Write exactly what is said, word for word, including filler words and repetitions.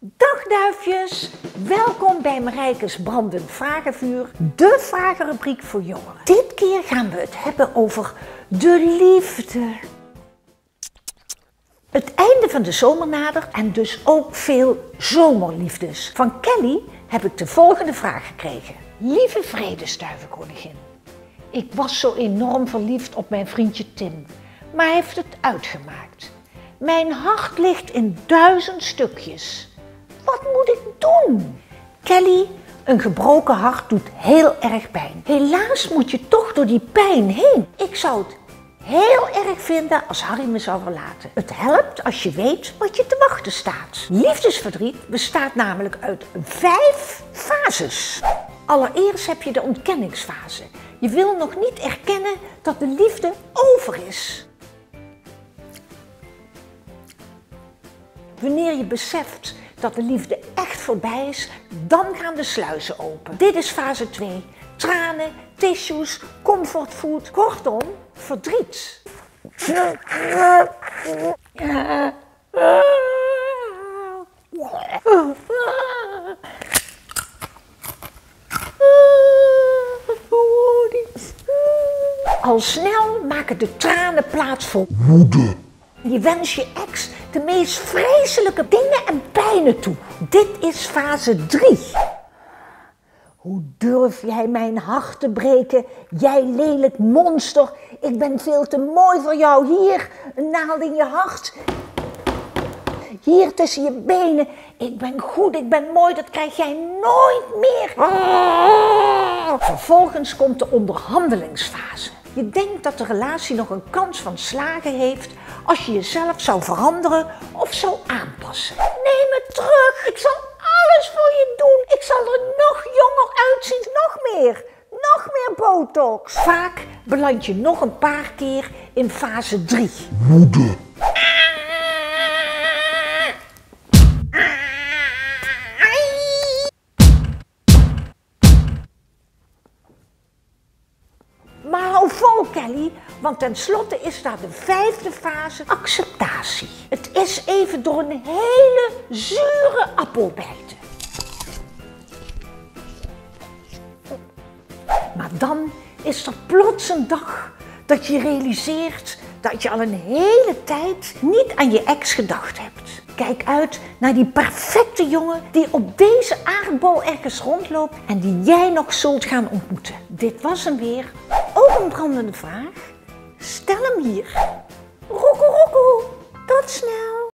Dag duifjes, welkom bij Marijke's Brandend Vragenvuur, de vragenrubriek voor jongeren. Dit keer gaan we het hebben over de liefde. Het einde van de zomer nadert en dus ook veel zomerliefdes. Van Kelly heb ik de volgende vraag gekregen. Lieve vredesduivenkoningin, ik was zo enorm verliefd op mijn vriendje Tim, maar hij heeft het uitgemaakt. Mijn hart ligt in duizend stukjes. Wat moet ik doen? Kelly, een gebroken hart doet heel erg pijn. Helaas moet je toch door die pijn heen. Ik zou het heel erg vinden als Harry me zou verlaten. Het helpt als je weet wat je te wachten staat. Liefdesverdriet bestaat namelijk uit vijf fases. Allereerst heb je de ontkenningsfase. Je wil nog niet erkennen dat de liefde over is. Wanneer je beseft dat de liefde echt voorbij is, dan gaan de sluizen open. Dit is fase twee. Tranen, tissues, comfortfood, kortom, verdriet. Al snel maken de tranen plaats voor woede. Je wens je ex de meest vreselijke dingen en pijnen toe. Dit is fase drie. Hoe durf jij mijn hart te breken? Jij lelijk monster. Ik ben veel te mooi voor jou. Hier, een naald in je hart. Hier tussen je benen. Ik ben goed, ik ben mooi. Dat krijg jij nooit meer. Vervolgens komt de onderhandelingsfase. Je denkt dat de relatie nog een kans van slagen heeft als je jezelf zou veranderen of zou aanpassen. Neem het terug, ik zal alles voor je doen. Ik zal er nog jonger uitzien, nog meer, nog meer botox. Vaak beland je nog een paar keer in fase drie. Woede. Maar hou vol, Kelly, want tenslotte is daar de vijfde fase, acceptatie. Het is even door een hele zure appel bijten. Maar dan is er plots een dag dat je realiseert dat je al een hele tijd niet aan je ex gedacht hebt. Kijk uit naar die perfecte jongen die op deze aardbol ergens rondloopt en die jij nog zult gaan ontmoeten. Dit was hem weer. Ook een brandende vraag? Stel hem hier. Roekoe roekoe, tot snel.